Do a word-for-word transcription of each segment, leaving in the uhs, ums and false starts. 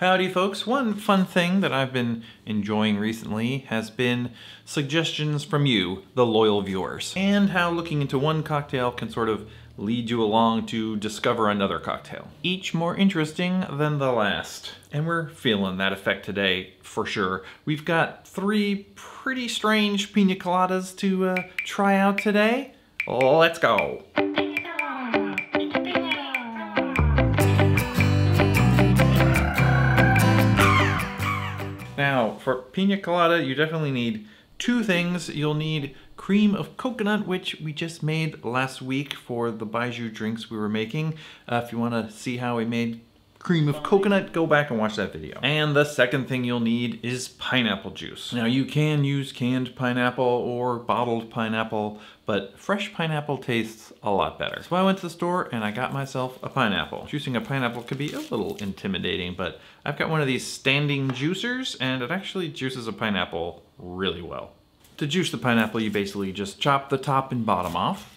Howdy folks, one fun thing that I've been enjoying recently has been suggestions from you, the loyal viewers, and how looking into one cocktail can sort of lead you along to discover another cocktail, each more interesting than the last. And we're feeling that effect today for sure. We've got three pretty strange pina coladas to uh, try out today. Let's go. Now, for pina colada, you definitely need two things. You'll need cream of coconut, which we just made last week for the Baijiu drinks we were making. Uh, if you want to see how we made cream of coconut, go back and watch that video. And the second thing you'll need is pineapple juice. Now, you can use canned pineapple or bottled pineapple, but fresh pineapple tastes a lot better. So I went to the store and I got myself a pineapple. Juicing a pineapple could be a little intimidating, but I've got one of these standing juicers and it actually juices a pineapple really well. To juice the pineapple, you basically just chop the top and bottom off.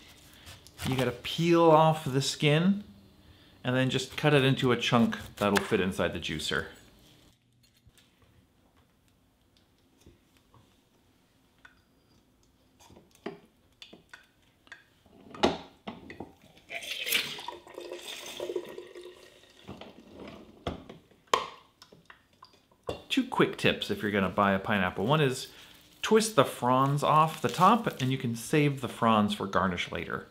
You gotta peel off the skin and then just cut it into a chunk that'll fit inside the juicer. Two quick tips if you're gonna buy a pineapple. One is twist the fronds off the top and you can save the fronds for garnish later.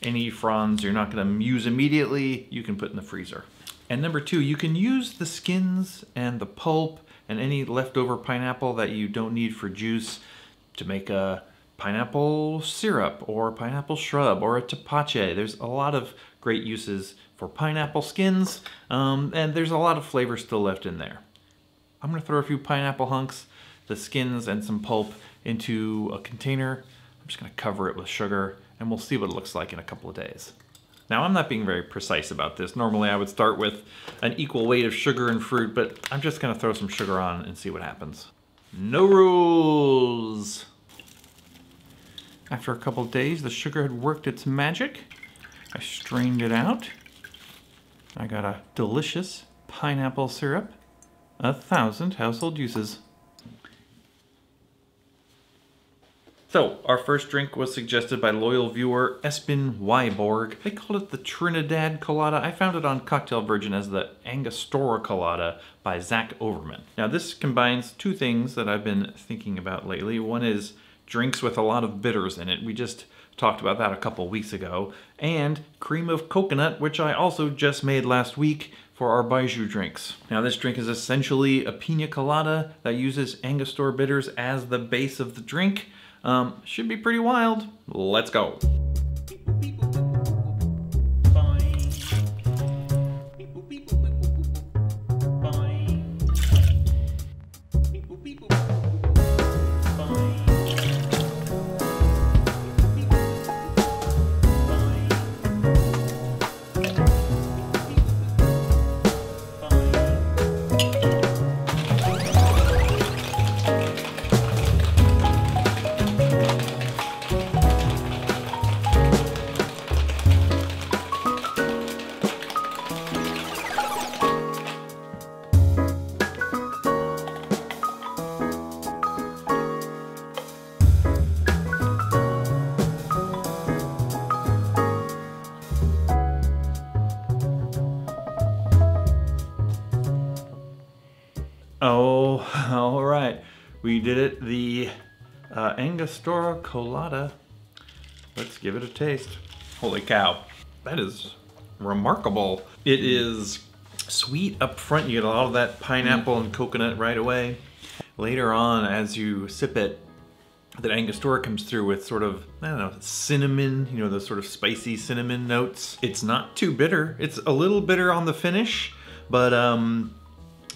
Any fronds you're not gonna use immediately, you can put in the freezer. And number two, you can use the skins and the pulp and any leftover pineapple that you don't need for juice to make a pineapple syrup or a pineapple shrub or a tepache. There's a lot of great uses for pineapple skins um, and there's a lot of flavor still left in there. I'm gonna throw a few pineapple hunks, the skins and some pulp into a container. I'm just gonna cover it with sugar and we'll see what it looks like in a couple of days. Now, I'm not being very precise about this. Normally I would start with an equal weight of sugar and fruit, but I'm just gonna throw some sugar on and see what happens. No rules. After a couple of days, the sugar had worked its magic. I strained it out. I got a delicious pineapple syrup. A thousand household uses. So, our first drink was suggested by loyal viewer Espen Wyborg. They called it the Trinidad Colada. I found it on Cocktail Virgin as the Angostura Colada by Zach Overman. Now, this combines two things that I've been thinking about lately. One is drinks with a lot of bitters in it. We just talked about that a couple weeks ago. And cream of coconut, which I also just made last week for our Baijiu drinks. Now, this drink is essentially a pina colada that uses Angostura bitters as the base of the drink. Um, should be pretty wild. Let's go. Oh, all right. We did it. The uh, Angostura Colada. Let's give it a taste. Holy cow. That is remarkable. It is sweet up front. You get a lot of that pineapple and coconut right away. Later on, as you sip it, that Angostura comes through with sort of, I don't know, cinnamon, you know, those sort of spicy cinnamon notes. It's not too bitter. It's a little bitter on the finish, but um,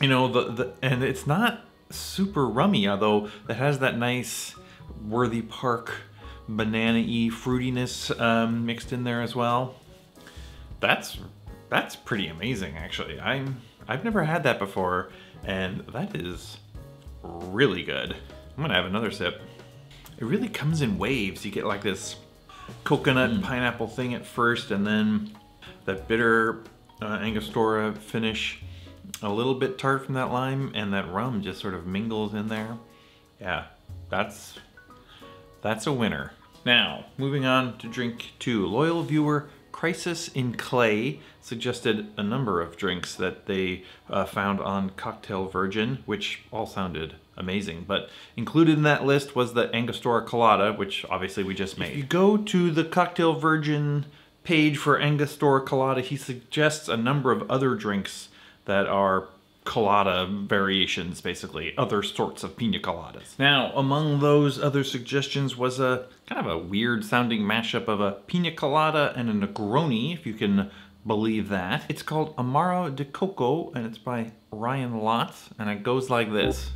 you know, the, the and it's not super rummy, although it has that nice Worthy Park banana-y fruitiness um, mixed in there as well. That's that's pretty amazing, actually. I'm I've never had that before, and that is really good. I'm gonna have another sip. It really comes in waves. You get like this coconut mm. pineapple thing at first, and then that bitter uh, Angostura finish. a little bit tart from that lime, and that rum just sort of mingles in there. Yeah, that's, that's a winner. Now, moving on to drink two. Loyal viewer Crisis in Clay suggested a number of drinks that they uh, found on Cocktail Virgin, which all sounded amazing, but included in that list was the Angostura Colada, which obviously we just made. If you go to the Cocktail Virgin page for Angostura Colada, he suggests a number of other drinks that are colada variations, basically, other sorts of pina coladas. Now, among those other suggestions was a kind of a weird sounding mashup of a pina colada and a Negroni, if you can believe that. It's called Amaro di Cocco, and it's by Ryan Lott, and it goes like this.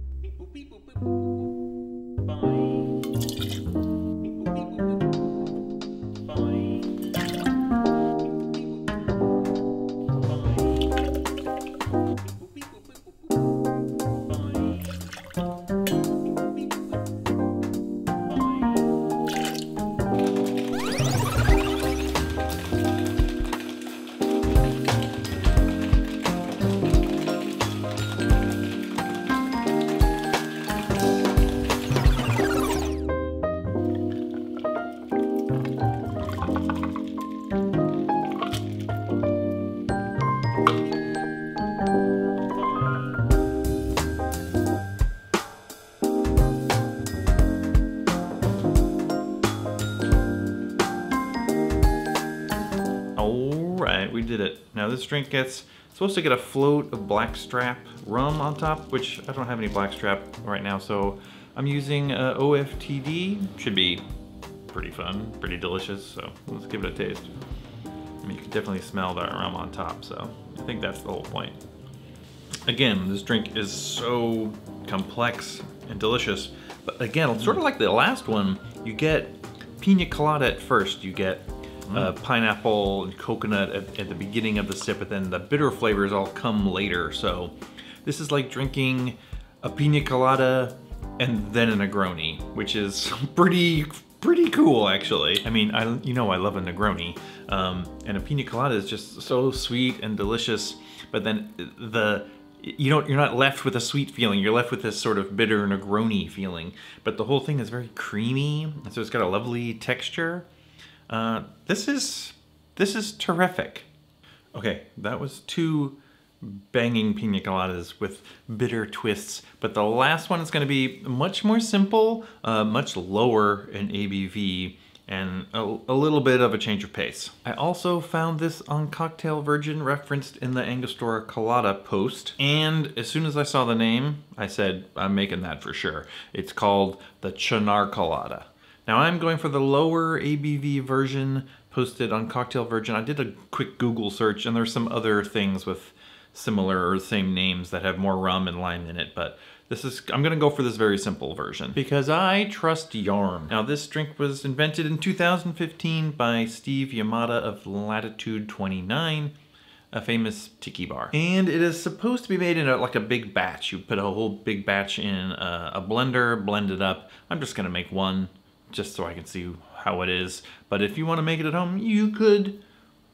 We did it. Now this drink gets supposed to get a float of blackstrap rum on top, which I don't have any blackstrap right now, so I'm using uh, O F T D. Should be pretty fun, pretty delicious, so let's give it a taste. I mean, you can definitely smell that rum on top, so I think that's the whole point. Again, this drink is so complex and delicious, but again, sort of like the last one, you get pina colada at first, you get Uh, pineapple and coconut at, at the beginning of the sip, but then the bitter flavors all come later. So this is like drinking a pina colada and then a Negroni, which is pretty pretty cool, actually. I mean, I you know I love a Negroni, um, and a pina colada is just so sweet and delicious. But then the you don't you're not left with a sweet feeling. You're left with this sort of bitter Negroni feeling. But the whole thing is very creamy, and so it's got a lovely texture. Uh, this is, this is terrific. Okay, that was two banging pina coladas with bitter twists, but the last one is gonna be much more simple, uh, much lower in A B V, and a, a little bit of a change of pace. I also found this on Cocktail Virgin, referenced in the Angostura Colada post, and as soon as I saw the name, I said, I'm making that for sure. It's called the Cynar Colada. Now I'm going for the lower A B V version posted on Cocktail Virgin. I did a quick Google search, and there's some other things with similar or same names that have more rum and lime in it, but this is, I'm gonna go for this very simple version because I trust Yarm. Now this drink was invented in two thousand fifteen by Steve Yamada of Latitude twenty-nine, a famous tiki bar. And it is supposed to be made in a, like a big batch. You put a whole big batch in a, a blender, blend it up. I'm just gonna make one, just so I can see how it is. But if you want to make it at home, you could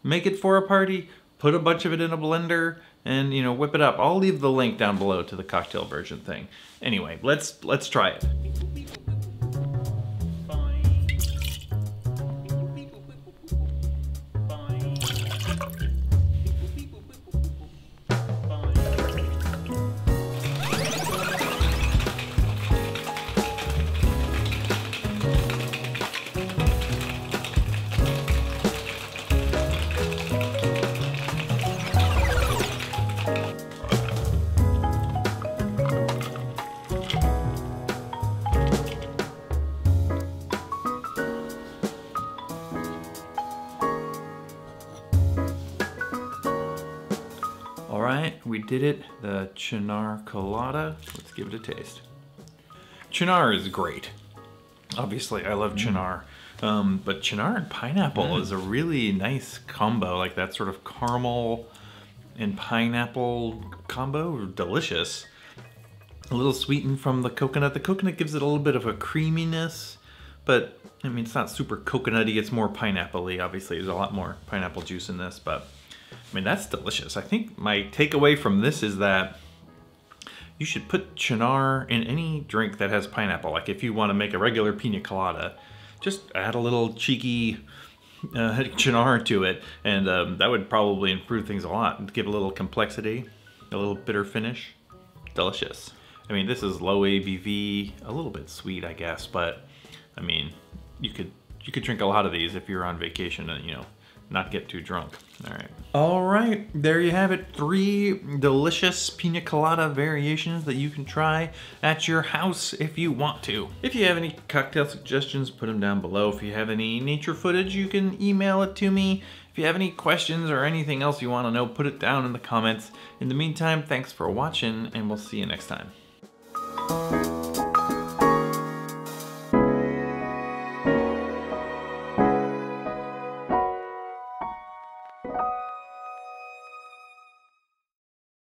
make it for a party, put a bunch of it in a blender, and you know, whip it up. I'll leave the link down below to the Cocktail Virgin thing. Anyway, let's let's try it. We did it, the Cynar Colada. Let's give it a taste. Cynar is great. Obviously, I love mm. Cynar, um, but Cynar and pineapple mm. is a really nice combo, like that sort of caramel and pineapple combo, delicious. A little sweetened from the coconut. The coconut gives it a little bit of a creaminess, but I mean, it's not super coconutty, it's more pineapple-y. Obviously, there's a lot more pineapple juice in this, but I mean, that's delicious. I think my takeaway from this is that you should put Cynar in any drink that has pineapple. Like if you want to make a regular pina colada, just add a little cheeky uh, Cynar to it, and um, that would probably improve things a lot. Give a little complexity, a little bitter finish. Delicious. I mean, this is low A B V, a little bit sweet, I guess, but I mean, you could you could drink a lot of these if you're on vacation and, you know, not get too drunk. All right. All right, there you have it. Three delicious pina colada variations that you can try at your house if you want to. If you have any cocktail suggestions, put them down below. If you have any nature footage, you can email it to me. If you have any questions or anything else you want to know, put it down in the comments. In the meantime, thanks for watching, and we'll see you next time.